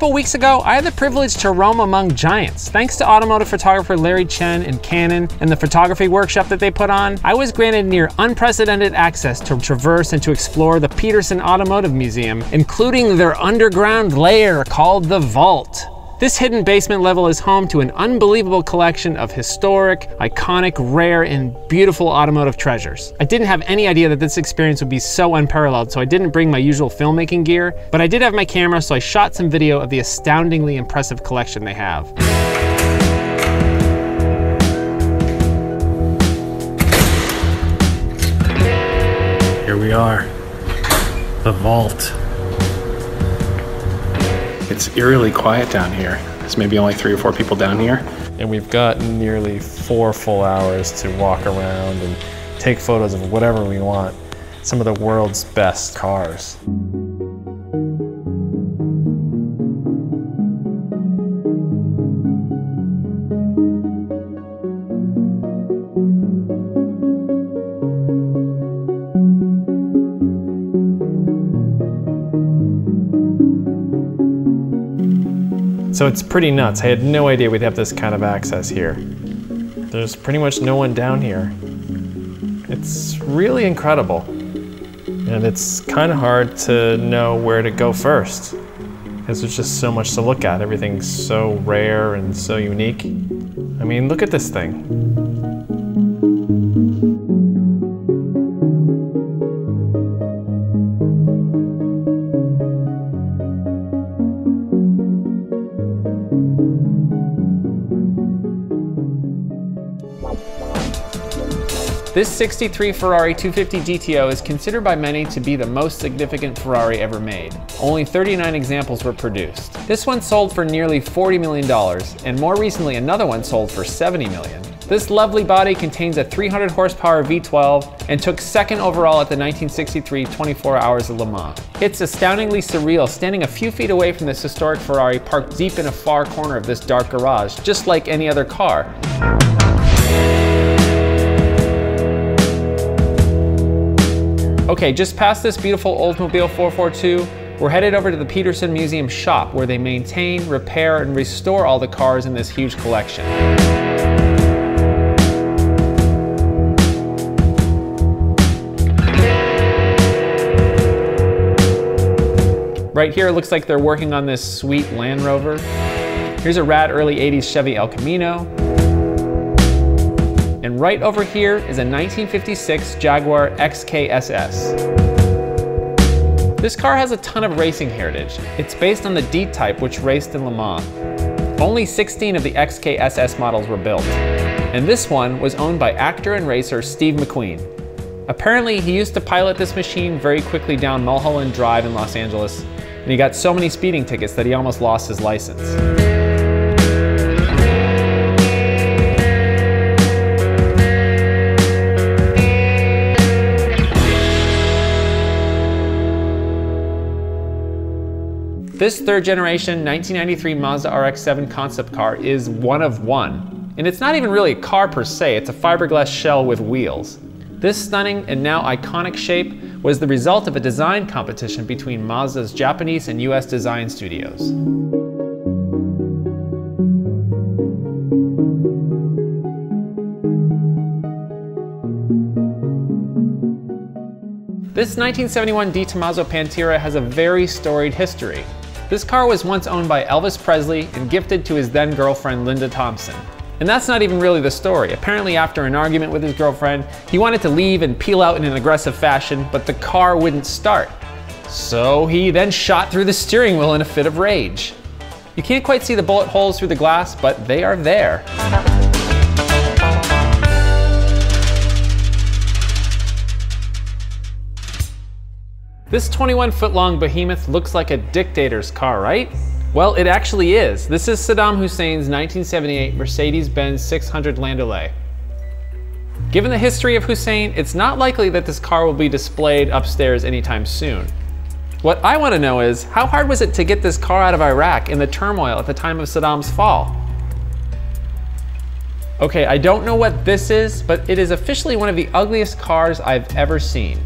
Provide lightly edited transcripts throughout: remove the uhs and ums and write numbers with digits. couple weeks ago, I had the privilege to roam among giants. Thanks to automotive photographer Larry Chen and Canon and the photography workshop that they put on, I was granted near unprecedented access to traverse and to explore the Petersen Automotive Museum, including their underground lair called the Vault. This hidden basement level is home to an unbelievable collection of historic, iconic, rare, and beautiful automotive treasures. I didn't have any idea that this experience would be so unparalleled, so I didn't bring my usual filmmaking gear, but I did have my camera, so I shot some video of the astoundingly impressive collection they have. Here we are, the Vault. It's eerily quiet down here. There's maybe only 3 or 4 people down here. And we've got nearly 4 full hours to walk around and take photos of whatever we want. Some of the world's best cars. So it's pretty nuts. I had no idea we'd have this kind of access here. There's pretty much no one down here. It's really incredible. And it's kind of hard to know where to go first, because there's just so much to look at. Everything's so rare and so unique. I mean, look at this thing. This 63 Ferrari 250 GTO is considered by many to be the most significant Ferrari ever made. Only 39 examples were produced. This one sold for nearly $40 million, and more recently another one sold for $70 million. This lovely body contains a 300 horsepower V12 and took second overall at the 1963 24 Hours of Le Mans. It's astoundingly surreal, standing a few feet away from this historic Ferrari parked deep in a far corner of this dark garage, just like any other car. Okay, just past this beautiful Oldsmobile 442, we're headed over to the Petersen Museum shop, where they maintain, repair, and restore all the cars in this huge collection. Right here, it looks like they're working on this sweet Land Rover. Here's a rad early 80s Chevy El Camino. And right over here is a 1956 Jaguar XKSS. This car has a ton of racing heritage. It's based on the D-Type, which raced in Le Mans. Only 16 of the XKSS models were built. And this one was owned by actor and racer Steve McQueen. Apparently, he used to pilot this machine very quickly down Mulholland Drive in Los Angeles, and he got so many speeding tickets that he almost lost his license. This third generation 1993 Mazda RX-7 concept car is one of one. And it's not even really a car per se, it's a fiberglass shell with wheels. This stunning and now iconic shape was the result of a design competition between Mazda's Japanese and US design studios. This 1971 DeTomaso Pantera has a very storied history. This car was once owned by Elvis Presley and gifted to his then girlfriend, Linda Thompson. And that's not even really the story. Apparently after an argument with his girlfriend, he wanted to leave and peel out in an aggressive fashion, but the car wouldn't start. So he then shot through the steering wheel in a fit of rage. You can't quite see the bullet holes through the glass, but they are there. This 21-foot-long behemoth looks like a dictator's car, right? Well, it actually is. This is Saddam Hussein's 1978 Mercedes-Benz 600 Landaulet. Given the history of Hussein, it's not likely that this car will be displayed upstairs anytime soon. What I want to know is, how hard was it to get this car out of Iraq in the turmoil at the time of Saddam's fall? Okay, I don't know what this is, but it is officially one of the ugliest cars I've ever seen.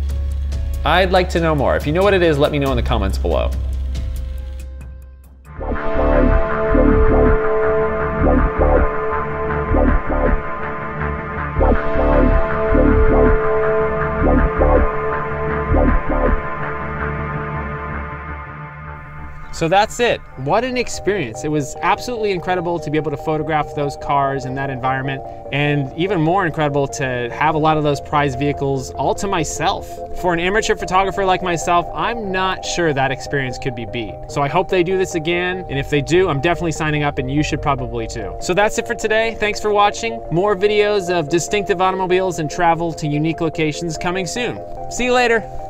I'd like to know more. If you know what it is, let me know in the comments below. So that's it. What an experience. It was absolutely incredible to be able to photograph those cars in that environment, and even more incredible to have a lot of those prize vehicles all to myself. For an amateur photographer like myself, I'm not sure that experience could be beat. So I hope they do this again, and if they do, I'm definitely signing up, and you should probably too. So that's it for today. Thanks for watching. More videos of distinctive automobiles and travel to unique locations coming soon. See you later.